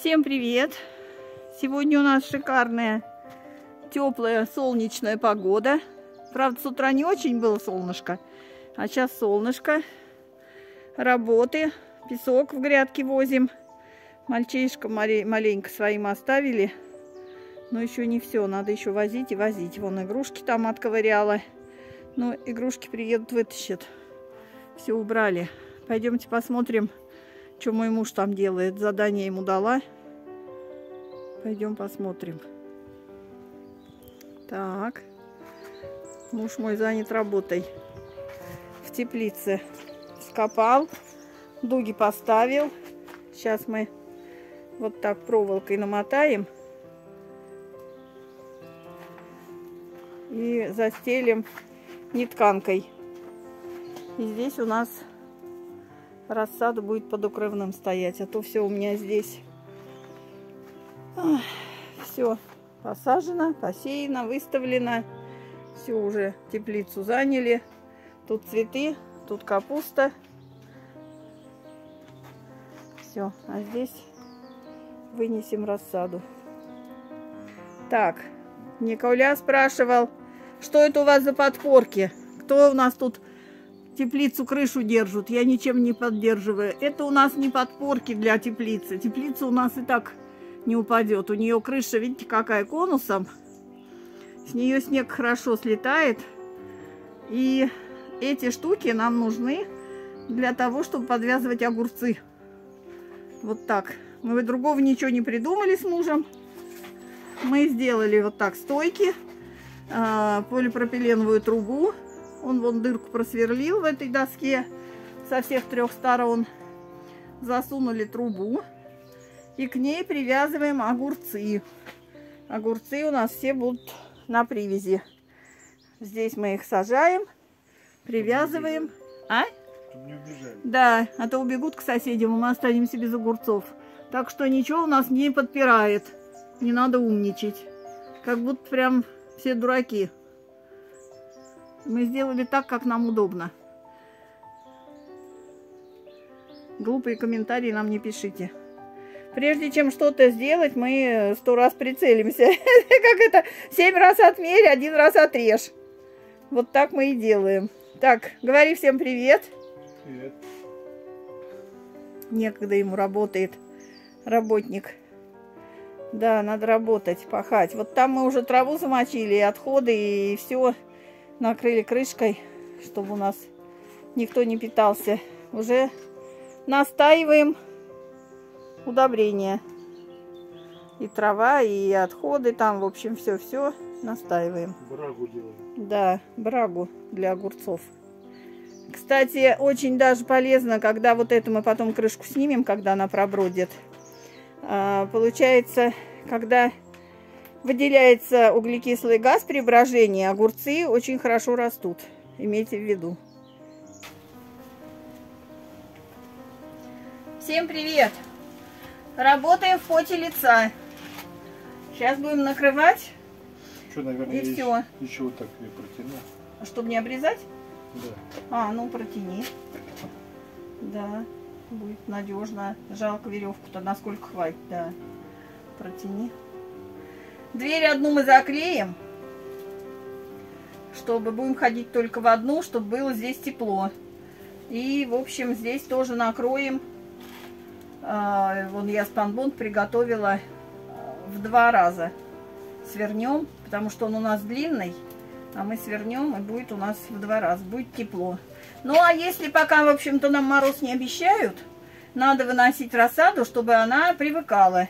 Всем привет! Сегодня у нас шикарная, теплая, солнечная погода. Правда, с утра не очень было солнышко, а сейчас солнышко. Работы, песок в грядке возим. Мальчишка маленько своим оставили, но еще не все, надо еще возить и возить. Вон игрушки там отковыряла, но игрушки приедут, вытащат. Все убрали. Пойдемте посмотрим, что мой муж там делает. Задание ему дала. Пойдем посмотрим. Так. Муж мой занят работой в теплице. Скопал, дуги поставил. Сейчас мы вот так проволокой намотаем и застелим нетканкой. И здесь у нас рассада будет под укрывным стоять. А то все у меня здесь все посажено, посеяно, выставлено. Все уже теплицу заняли. Тут цветы, тут капуста. Все. А здесь вынесем рассаду. Так, Николя спрашивал, что это у вас за подпорки? Кто у нас тут теплицу крышу держат? Я ничем не поддерживаю. Это у нас не подпорки для теплицы. Теплица у нас и так не упадет. У нее крыша, видите, какая конусом. С нее снег хорошо слетает. И эти штуки нам нужны для того, чтобы подвязывать огурцы. Вот так. Мы другого ничего не придумали с мужем. Мы сделали вот так стойки, полипропиленовую трубу. Он вон дырку просверлил в этой доске со всех трех сторон. Засунули трубу и к ней привязываем огурцы. Огурцы у нас все будут на привязи. Здесь мы их сажаем, привязываем. А? Да, а то убегут к соседям, и мы останемся без огурцов. Так что ничего у нас не подпирает. Не надо умничать. Как будто прям все дураки. Мы сделали так, как нам удобно. Глупые комментарии нам не пишите. Прежде чем что-то сделать, мы 100 раз прицелимся. Как это? 7 раз отмерь, 1 раз отрежь. Вот так мы и делаем. Так, говори всем привет. Привет. Некогда ему, работает работник. Да, надо работать, пахать. Вот там мы уже траву замочили, и отходы, и все. Накрыли крышкой, чтобы у нас никто не питался. Уже настаиваем удобрения. И трава, и отходы там, в общем, все-все настаиваем. Брагу делаем. Да, брагу для огурцов. Кстати, очень даже полезно, когда вот это мы потом крышку снимем, когда она пробродит. Получается, когда выделяется углекислый газ при брожении, огурцы очень хорошо растут. Имейте в виду. Всем привет! Работаем в поте лица. Сейчас будем накрывать. Что, наверное, и все. Еще вот так и протяну. Чтобы не обрезать? Да. А, ну протяни. Да, будет надежно. Жалко веревку-то, насколько хватит. Да, протяни. Дверь одну мы заклеим, чтобы будем ходить только в одну, чтобы было здесь тепло. И, в общем, здесь тоже накроем. Вон я спанбонд приготовила в 2 раза. Свернем, потому что он у нас длинный, а мы свернем, и будет у нас в 2 раза. Будет тепло. Ну, а если пока, в общем-то, нам мороз не обещают, надо выносить рассаду, чтобы она привыкала.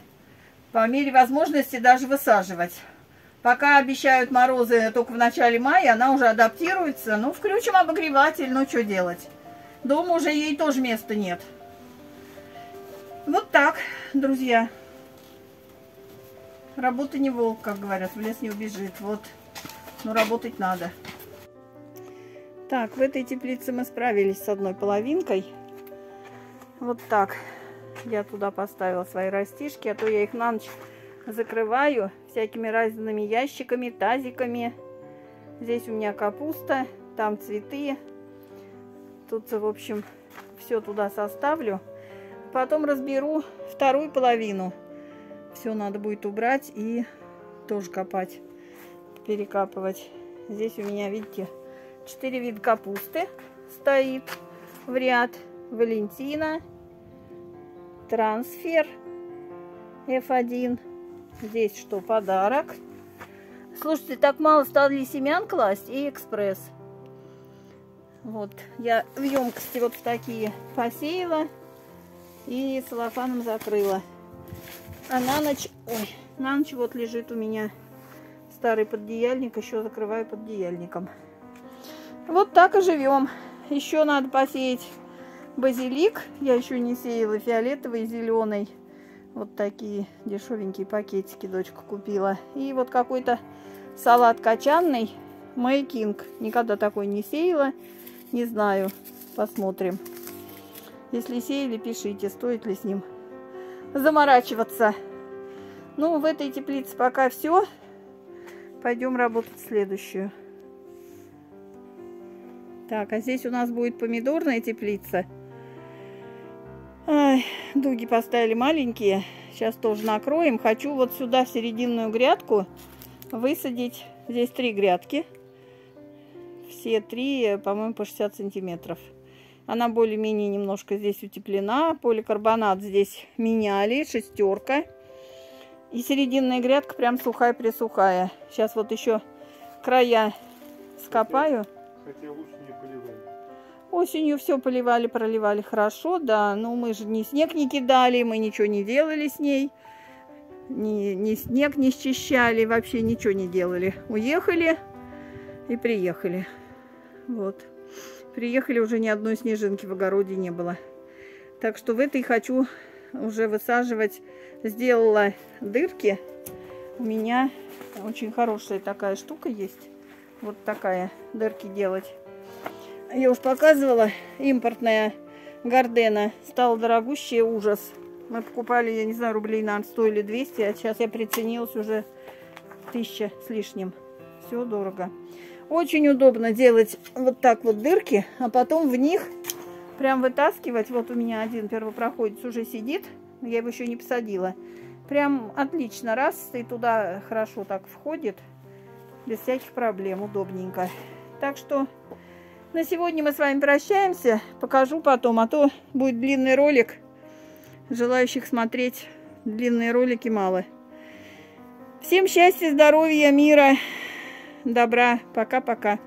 По мере возможности даже высаживать. Пока обещают морозы только в начале мая, она уже адаптируется. Ну, включим обогреватель, ну, что делать? Дома уже ей тоже места нет. Вот так, друзья. Работа не волк, как говорят, в лес не убежит. Вот, но работать надо. Так, в этой теплице мы справились с одной половинкой. Вот так. Я туда поставила свои растишки, а то я их на ночь закрываю всякими разными ящиками, тазиками. Здесь у меня капуста, там цветы. Тут, в общем, все туда составлю. Потом разберу вторую половину. все надо будет убрать и тоже копать, перекапывать. Здесь у меня, видите, 4 вида капусты стоит в ряд. Валентина, Трансфер F1. Здесь что? Подарок. Слушайте, так мало стали семян класть, и Экспресс. Вот, я в емкости вот в такие посеяла и целлофаном закрыла. А на ночь, ой, на ночь вот лежит у меня старый поддеяльник, еще закрываю поддеяльником. Вот так и живем. Еще надо посеять базилик. Я еще не сеяла фиолетовый и зеленый. Вот такие дешевенькие пакетики дочка купила. И вот какой-то салат качанный. May King. Никогда такой не сеяла. Не знаю. Посмотрим. Если сеяли, пишите, стоит ли с ним заморачиваться. Ну, в этой теплице пока все. Пойдем работать следующую. Так, а здесь у нас будет помидорная теплица. Ай, дуги поставили маленькие. Сейчас тоже накроем. Хочу вот сюда в серединную грядку высадить. Здесь 3 грядки. Все 3, по-моему, по 60 сантиметров. Она более-менее немножко здесь утеплена. Поликарбонат здесь меняли. 6. И серединная грядка прям сухая-пресухая. Сейчас вот еще края скопаю. Хотя лучше не поливали. Осенью все поливали, проливали хорошо, да. Но мы же ни снег не кидали, мы ничего не делали с ней. Ни снег не счищали, вообще ничего не делали. Уехали и приехали. Вот. Приехали, уже ни одной снежинки в огороде не было. Так что в этой хочу уже высаживать. Сделала дырки. У меня очень хорошая такая штука есть. Вот такая, дырки делать. Я уж показывала, импортная Гардена. Стала дорогущая, ужас. Мы покупали, я не знаю, рублей, наверное, 100 или 200. А сейчас я приценилась уже 1000 с лишним. Все дорого. Очень удобно делать вот так вот дырки, а потом в них прям вытаскивать. Вот у меня один первопроходец уже сидит. Я его еще не посадила. Прям отлично. Раз, и туда хорошо так входит. Без всяких проблем, удобненько. Так что на сегодня мы с вами прощаемся. Покажу потом, а то будет длинный ролик. Желающих смотреть длинные ролики мало. Всем счастья, здоровья, мира, добра. Пока-пока.